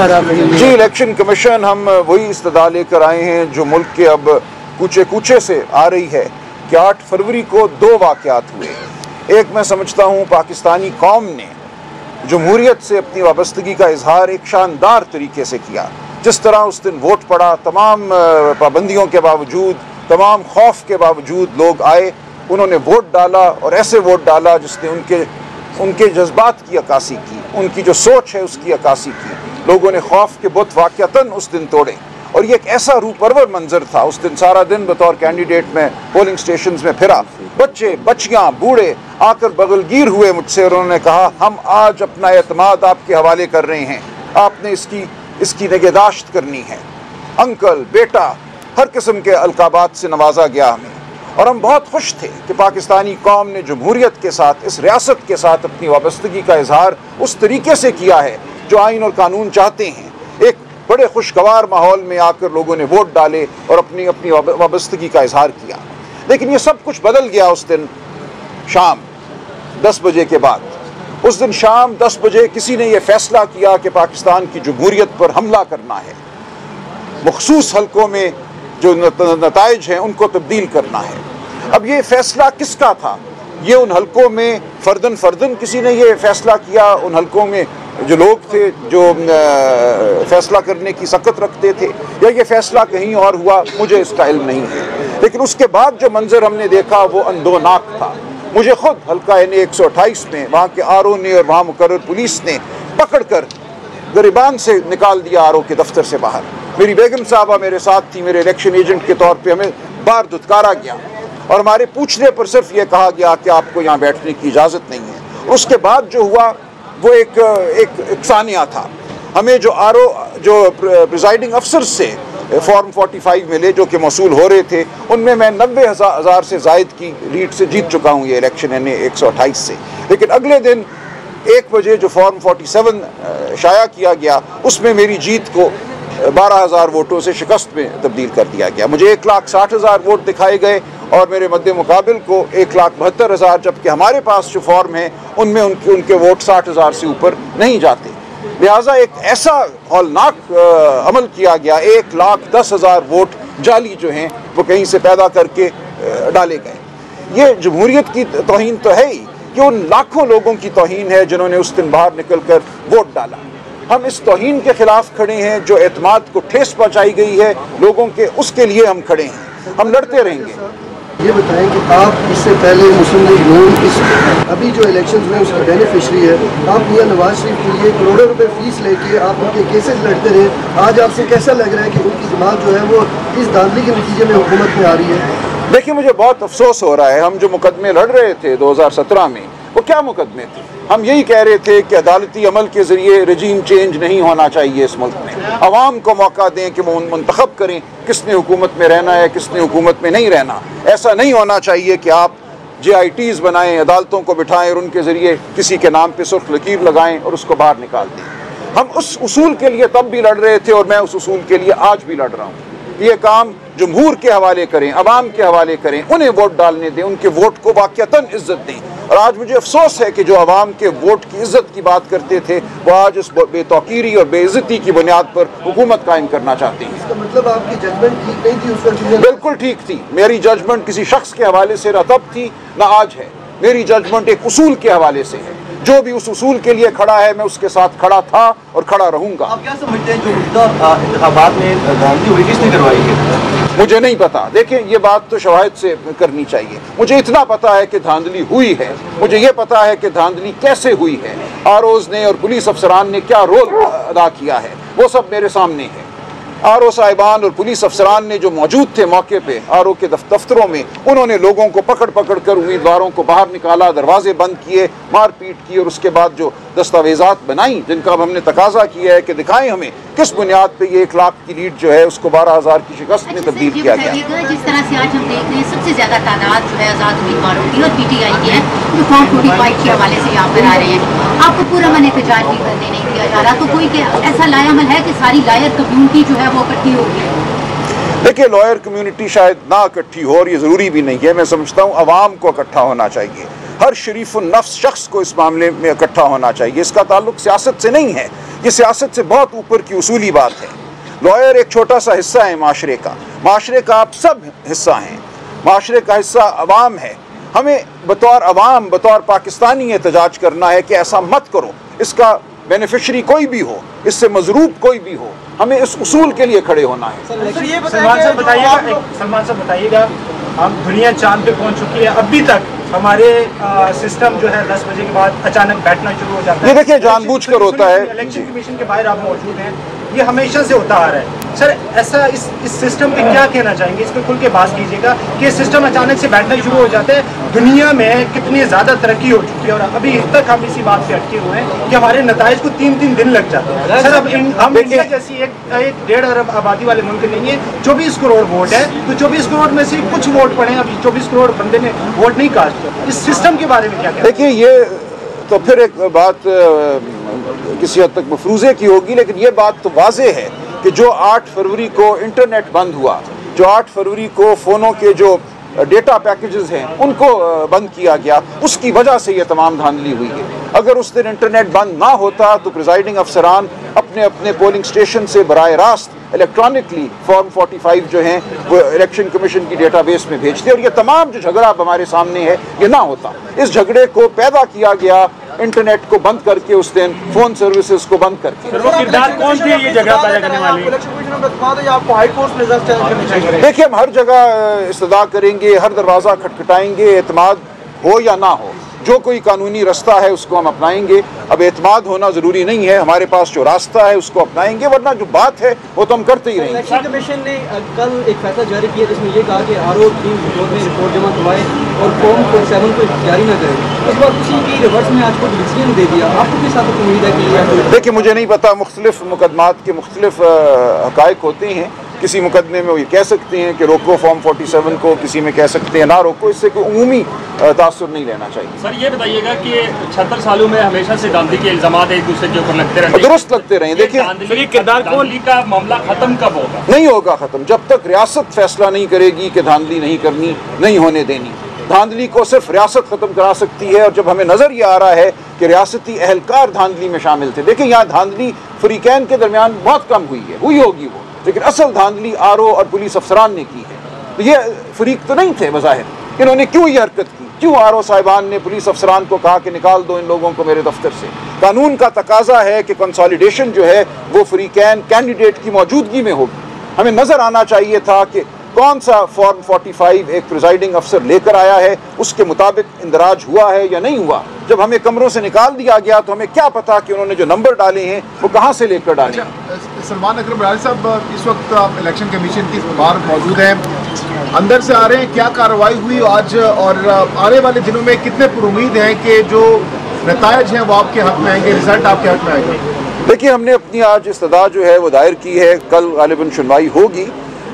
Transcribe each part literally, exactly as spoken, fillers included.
जी election commission हम वही इस्तदा लेकर आए हैं जो मुल्क के अब कूचे कूचे से आ रही है कि आठ फरवरी को दो वाक़यात हुए। एक मैं समझता हूँ पाकिस्तानी कौम ने जमहूरियत से अपनी वाबस्तगी का इजहार एक शानदार तरीके से किया। जिस तरह उस दिन वोट पड़ा, तमाम पाबंदियों के बावजूद, तमाम खौफ के बावजूद लोग आए, उन्होंने वोट डाला और ऐसे वोट डाला जिसने उनके उनके जज्बात की अक्कासी की, उनकी जो सोच है उसकी अक्कासी की। लोगों ने खौफ के बुत वाक़तन उस दिन तोड़े और ये एक ऐसा रूपरवर मंजर था। उस दिन सारा दिन बतौर कैंडिडेट में पोलिंग स्टेशंस में फिरा, बच्चे बच्चियाँ बूढ़े आकर बगलगीर हुए मुझसे और उन्होंने कहा हम आज अपना एतमाद आपके हवाले कर रहे हैं, आपने इसकी इसकी निगहदाश्त करनी है। अंकल, बेटा, हर किस्म के अलकाबात से नवाजा गया हमें और हम बहुत खुश थे कि पाकिस्तानी कौम ने जमहूरियत के साथ, इस रियासत के साथ अपनी वाबस्तगी का इजहार उस तरीके से किया है जो आइन और कानून चाहते हैं। एक बड़े खुशगवार माहौल में आकर लोगों ने वोट डाले और अपनी अपनी वाबस्तगी का इजहार किया। लेकिन ये सब कुछ बदल गया उस दिन शाम दस बजे के बाद। उस दिन शाम दस बजे किसी ने यह फैसला किया कि पाकिस्तान की जमहूरियत पर हमला करना है, मखसूस हलकों में जो नताइज हैं उनको तब्दील करना है। अब ये फैसला किसका था? ये उन हलकों में फर्दन फर्दन किसी ने ये फैसला किया। उन हलकों में जो लोग थे जो फैसला करने की सकत रखते थे, या ये फैसला कहीं और हुआ, मुझे इसका इल्म नहीं है। लेकिन उसके बाद जो मंजर हमने देखा वो अंदोनाक था। मुझे खुद हल्का एन ए एक सौ अट्ठाईस में वहाँ के आर ओ ने और वहाँ मुकर्रर पुलिस ने पकड़ कर गरीबान से निकाल दिया आर ओ के दफ्तर से बाहर। मेरी बेगम साहबा मेरे साथ थी, मेरे इलेक्शन एजेंट के तौर पर हमें बार धुतकारा गया और हमारे पूछने पर सिर्फ ये कहा गया कि आपको यहाँ बैठने की इजाज़त नहीं है। उसके बाद जो हुआ वो एक एक इकसानिया था। हमें जो आर ओ जो प्रिजाइडिंग अफसर से फॉर्म पैंतालीस मिले जो कि मौसूल हो रहे थे, उनमें मैं नब्बे हज़ार से जायद की लीड से जीत चुका हूँ ये इलेक्शन एन ए एक सौ अट्ठाईस से। लेकिन अगले दिन एक बजे जो फॉर्म सैंतालीस शाया किया गया उसमें मेरी जीत को बारह हज़ार वोटों से शिकस्त में तब्दील कर दिया गया। मुझे एक लाख साठ हज़ार वोट दिखाए गए और मेरे मद्दे मुकाबिल को एक लाख बहत्तर हज़ार, जबकि हमारे पास जो फॉर्म है उनमें उनके उनके वोट साठ हज़ार से ऊपर नहीं जाते। लिहाजा एक ऐसा हौलनाक अमल किया गया, एक लाख दस हज़ार वोट जाली जो हैं वो कहीं से पैदा करके डाले गए। ये जमहूरियत की तौहीन तो है ही, ये उन लाखों लोगों की तौहीन है जिन्होंने उस दिन बाहर निकल कर वोट डाला। हम इस तौहीन के खिलाफ खड़े हैं। जो एतमाद को ठेस पहुँचाई गई है लोगों के, उसके लिए हम खड़े हैं, हम लड़ते रहेंगे। ये बताएं कि आप इससे पहले मुस्लिम लीग नून इस अभी जो इलेक्शन में उसका बेनिफिशरी है, आप मियां नवाज शरीफ के लिए करोड़ों रुपए फीस लेके आप उनके केसेस लड़ते रहे। आज आपसे कैसा लग रहा है कि उनकी जमात जो है वो इस धांधली के नतीजे में हुकूमत में आ रही है? देखिए, मुझे बहुत अफसोस हो रहा है। हम जो मुकदमे लड़ रहे थे दो हज़ार सत्रह में, वो क्या मुकदमे थे? हम यही कह रहे थे कि अदालती अमल के ज़रिए रजीम चेंज नहीं होना चाहिए इस मुल्क में। आवाम को मौका दें कि वो मुंतखब करें किसने हुकूमत में रहना है, किसने हुकूमत में नहीं रहना। ऐसा नहीं होना चाहिए कि आप जे आई टीज़ बनाएँ, अदालतों को बिठाएँ और उनके ज़रिए किसी के नाम पर सुर्ख लकीर लगाएँ और उसको बाहर निकाल दें। हम उस उसूल के लिए तब भी लड़ रहे थे और मैं उस उसूल के लिए आज भी लड़ रहा हूँ। ये काम जमहूर के हवाले करें, आवाम के हवाले करें, उन्हें वोट डालने दें, उनके वोट को वाक़तन इज़्ज़त दें। और आज मुझे अफसोस है कि जो आवाम के वोट की इज़्ज़त की बात करते थे वो आज इस बेतौकीरी और बेइज़्ज़ती की बुनियाद पर हुकूमत कायम करना चाहते हैं। इसका मतलब आपकी जजमेंट ठीक नहीं थी उस वक्त? बिल्कुल ठीक थी। मेरी जजमेंट किसी शख्स के हवाले से ना तब थी ना आज है। मेरी जजमेंट एक उसूल के हवाले से है। जो भी उस उसूल के लिए खड़ा है मैं उसके साथ खड़ा था और खड़ा रहूँगा। आप क्या समझते हैं जो इंतखाबात में धांधली हुई किसने करवाई है? मुझे नहीं पता। देखें, ये बात तो शवाहिद से करनी चाहिए। मुझे इतना पता है कि धांधली हुई है, मुझे ये पता है कि धांधली कैसे हुई है, आर ओज़ ने और पुलिस अफसरान ने क्या रोल अदा किया है, वो सब मेरे सामने है। आर ओ साहिबान और पुलिस अफसरान ने जो मौजूद थे मौके पे आर ओ के दफ्तरों में, उन्होंने लोगों को पकड़ पकड़ कर उम्मीदवारों को बाहर निकाला, दरवाजे बंद किए, मारपीट की और उसके बाद जो दस्तावेजात बनाई जिनका अब हमने तकाजा किया है कि दिखाएं हमें किस बुनियाद पे ये एक लाख की लीड जो है उसको बारह हज़ार की शिकस्त में तब्दील किया गया। जिस तरह से आज हम देख रहे हैं सबसे ज़्यादा तादाद जो है आज़ाद उम्मीदवारों की और पी टी आई की है जो फॉर्म फोर्टी फाइव के हवाले से यहाँ पर आ रहे हैं, आपको पूरा मन एहतजाज नहीं करने नहीं दिया जा रहा, तो कोई ऐसा लायामल है कि सारी लायर कम्यूनिटी जो है? देखिए, लॉयर कम्युनिटी शायद ना इकट्ठी हो और ये ज़रूरी भी नहीं है। मैं समझता हूँ आवाम को इकट्ठा होना चाहिए, हर शरीफ नफ्स शख्स को इस मामले में इकट्ठा होना चाहिए। इसका ताल्लुक सियासत से नहीं है। ये सियासत से बहुत ऊपर की उसूली बात है। लॉयर एक छोटा सा हिस्सा है माशरे का, माशरे का आप सब हिस्सा हैं, माशरे का हिस्सा अवाम है। हमें बतौर अवाम, बतौर पाकिस्तानी एहतजाज करना है कि ऐसा मत करो। इसका बेनिफिशरी कोई भी हो, इससे मजरूब कोई भी हो, हमें इस उसूल के लिए खड़े होना है। सलमान साहब बताइएगा, सलमान साहब बताइएगा, हम दुनिया चांद पे पहुंच चुकी है, अभी तक हमारे सिस्टम जो है दस बजे के बाद अचानक बैठना शुरू हो जाता है। ये देखिए जानबूझकर होता है, इलेक्शन कमीशन के बाहर आप मौजूद हैं, ये हमेशा से होता आ रहा है। सर ऐसा इस इस सिस्टम पे क्या कहना चाहेंगे, इस पर खुल के बात कीजिएगा कि सिस्टम अचानक से बैठना शुरू हो जाता है। दुनिया में कितनी ज़्यादा तरक्की हो चुकी है और अभी तक हम इसी बात से अटके हुए हैं कि हमारे नताइज को तीन तीन दिन लग जाते हैं। सर अब हम इंडिया जैसी एक एक डेढ़ अरब आबादी वाले मुल्क नहीं है, चौबीस करोड़ वोट है, तो चौबीस करोड़ में से कुछ वोट पड़े हैं, अभी चौबीस करोड़ बंदे ने वोट नहीं कास्ट किया। इस सिस्टम के बारे में क्या? देखिए ये तो फिर एक बात किसी हद तक मफरूज़े की होगी, लेकिन ये बात तो वाजे है कि जो आठ फरवरी को इंटरनेट बंद हुआ, जो आठ फरवरी को फ़ोनों के जो डेटा पैकेजेस हैं उनको बंद किया गया, उसकी वजह से ये तमाम धांधली हुई है। अगर उस दिन इंटरनेट बंद ना होता तो प्रिजाइडिंग अफसरान अपने अपने पोलिंग स्टेशन से बराह रास्त इलेक्ट्रॉनिकली फॉर्म पैंतालीस जो हैं वो इलेक्शन कमीशन की डेटाबेस में भेजते और ये तमाम जो झगड़ा अब हमारे सामने है ये ना होता। इस झगड़े को पैदा किया गया इंटरनेट को बंद करके, उस दिन फोन सर्विसेज को बंद करके। देखिए हम हर जगह इस्तदा करेंगे, हर दरवाज़ा खटखटाएंगे, एतमाद हो या ना हो, जो कोई कानूनी रास्ता है उसको हम अपनाएंगे। अब एतमाद होना ज़रूरी नहीं है, हमारे पास जो रास्ता है उसको अपनाएंगे, वरना जो बात है वो तो हम करते ही रहेंगे। इलेक्शन कमीशन ने कल एक फैसला जारी किया जिसमें ये कहा कि आरओ टीम में रिपोर्ट जमा करवाए और फॉर्म सैवन को जारी न करें। इस बार उसी की रिवर्स में आज को डिसीजन दे दिया, आपको किस हद तक उम्मीद है कि? देखिए मुझे नहीं पता, मुख्तलिफ मुकदमात के मुख्तलिफ हक़ायक़ होते हैं। किसी मुकदमे में वो ये कह सकते हैं कि रोको फॉर्म सैंतालीस को, किसी में कह सकते हैं ना रोको, इससे कोई उमूमी तासुर नहीं लेना चाहिए। सर ये बताइएगा कि छहत्तर सालों में हमेशा से धांधली के इल्जाम एक दूसरे के ऊपर लगते रहे, दुरुस्त लगते रहे। देखिए किरदार धांधली का मामला खत्म कब होगा? नहीं होगा खत्म जब तक रियासत फैसला नहीं करेगी कि धांधली नहीं करनी, नहीं होने देनी। धांधली को सिर्फ रियासत ख़त्म करा सकती है, और जब हमें नज़र ये आ रहा है कि रियासती एहलकार धांधली में शामिल थे। देखिए यहाँ धांधली फरीकैन के दरमियान बहुत कम हुई है, हुई होगी वो, लेकिन असल धांधली आर ओ और पुलिस अफसरान ने की है। तो ये फरीक तो नहीं थे बज़ाहिर, इन्होंने क्यों ये हरकत की? क्यों आर ओ साहिबान ने पुलिस अफसरान को कहा कि निकाल दो इन लोगों को मेरे दफ्तर से? कानून का तकाजा है कि कंसॉलिडेशन जो है वो फरीकैन कैंडिडेट की मौजूदगी में होगी। हमें नज़र आना चाहिए था कि कौन सा फॉर्म पैंतालीस एक प्रिजाइडिंग अफसर लेकर आया है, उसके मुताबिक इंदराज हुआ है या नहीं हुआ। जब हमें कमरों से निकाल दिया गया तो हमें क्या पता कि उन्होंने जो नंबर डाले हैं वो कहाँ से लेकर डाले। अच्छा, सलमान अकरम राजा साहब इस वक्त आप इलेक्शन कमीशन के बाहर मौजूद हैं, अंदर से आ रहे हैं, क्या कार्रवाई हुई आज और आने वाले दिनों में कितने पुरुमीद हैं कि जो नतायज हैं वो आपके हक में आएंगे, रिजल्ट आपके हक में आएंगे? देखिए हमने अपनी आज इस्तदा जो है वो दायर की है, कल गालिबन सुनवाई होगी।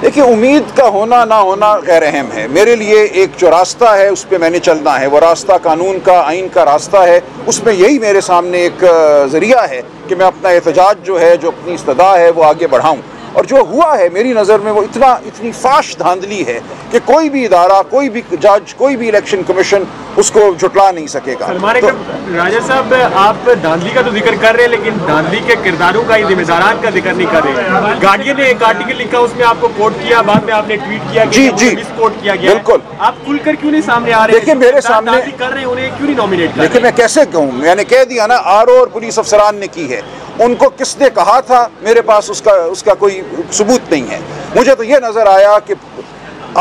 देखिए उम्मीद का होना ना होना गैर अहम है, मेरे लिए एक जो रास्ता है उस पर मैंने चलना है। वो रास्ता कानून का, आइन का रास्ता है, उसमें यही मेरे सामने एक ज़रिया है कि मैं अपना एहतजाज जो है, जो अपनी इस्तदा है वो आगे बढ़ाऊँ। और जो हुआ है मेरी नज़र में वो इतना इतनी फाश धांधली है कि कोई भी इदारा, कोई भी जज, कोई भी इलेक्शन कमीशन उसको झुटला नहीं सकेगा। सलमान अकरम राजा साहब आप धांधली का तो जिक्र कर रहे हैं, लेकिन धांधली के किरदारों का, जिम्मेदारान का जिक्र नहीं कर रहे। गार्डियन ने एक आर्टिकल लिखा, उसमें आपको कोट किया, बाद में आपने ट्वीट किया कि जी जी कोट किया गया, बिल्कुल आप खुलकर क्यों नहीं सामने आ रहे? देखिए मेरे सामने कर रहे हैं, उन्हें क्यों नहीं नॉमिनेट? देखिए मैं कैसे कहूँ, मैंने कह दिया ना आर ओ और पुलिस अफसरान ने की है। उनको किसने कहा था? मेरे पास उसका उसका कोई सबूत नहीं है। मुझे तो ये नज़र आया कि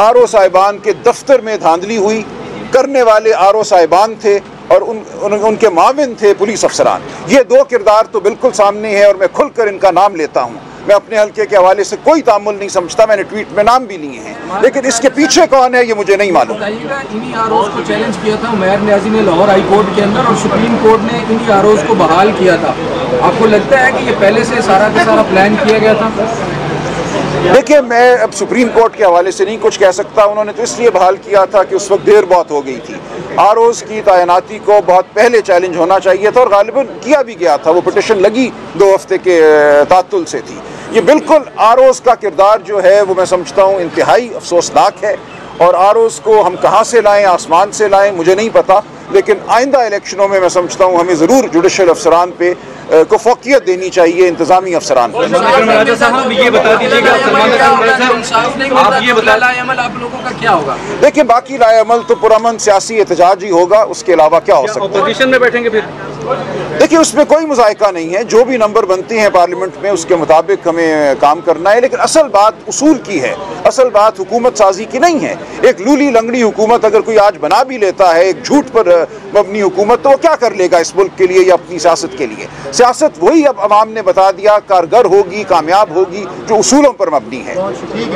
आर ओ साहिबान के दफ्तर में धांधली हुई, करने वाले आर ओ साहिबान थे और उन, उन उनके माविन थे पुलिस अफसरान। ये दो किरदार तो बिल्कुल सामने हैं और मैं खुलकर इनका नाम लेता हूँ। मैं अपने हलके के हवाले से कोई तामुल नहीं समझता, मैंने ट्वीट में नाम भी लिए हैं, लेकिन इसके पीछे कौन है ये मुझे नहीं मालूम। इन्हीं आरोप को चैलेंज किया था उमैर नियाज़ी ने लाहौर हाई कोर्ट के अंदर, और सुप्रीम कोर्ट ने इन्हीं आरोप को बहाल किया था। आपको लगता है कि ये पहले से सारा का सारा प्लान किया गया था? देखिए मैं अब सुप्रीम कोर्ट के हवाले से नहीं कुछ कह सकता, उन्होंने तो इसलिए बहाल किया था कि उस वक्त देर बहुत हो गई थी। आरोज की तैनाती को बहुत पहले चैलेंज होना चाहिए था और गालिबन किया भी गया था, वो पिटिशन लगी दो हफ्ते के तातुल से थी। ये बिल्कुल आरोज का किरदार जो है वो मैं समझता हूँ इंतहाई अफसोसनाक है, और आरोज को हम कहाँ से लाएँ, आसमान से लाएँ, मुझे नहीं पता। लेकिन आइंदा इलेक्शनों में मैं समझता हूँ हमें ज़रूर जुडिशल अफसरान पे को फोकियत देनी चाहिए इंतजामी अफसरान को। देखिए बाकी लाएमल तो पुरअमन सियासी एहतजाज ही होगा, उसके अलावा क्या हो सकता है? ऑपोजिशन में बैठेंगे फिर? देखिए उसमें कोई मुज़ायका नहीं है, जो भी नंबर बनते हैं पार्लियामेंट में उसके मुताबिक हमें काम करना है, लेकिन असल बात उसूल की है, असल बात हुकूमत साजी की नहीं है। एक लूली लंगड़ी हुकूमत अगर कोई आज बना भी लेता है, एक झूठ पर मबनी हुकूमत, तो वो क्या कर लेगा इस मुल्क के लिए या अपनी सियासत के लिए? सियासत वही अब आवाम ने बता दिया कारगर होगी, कामयाब होगी जो उसूलों पर मबनी है।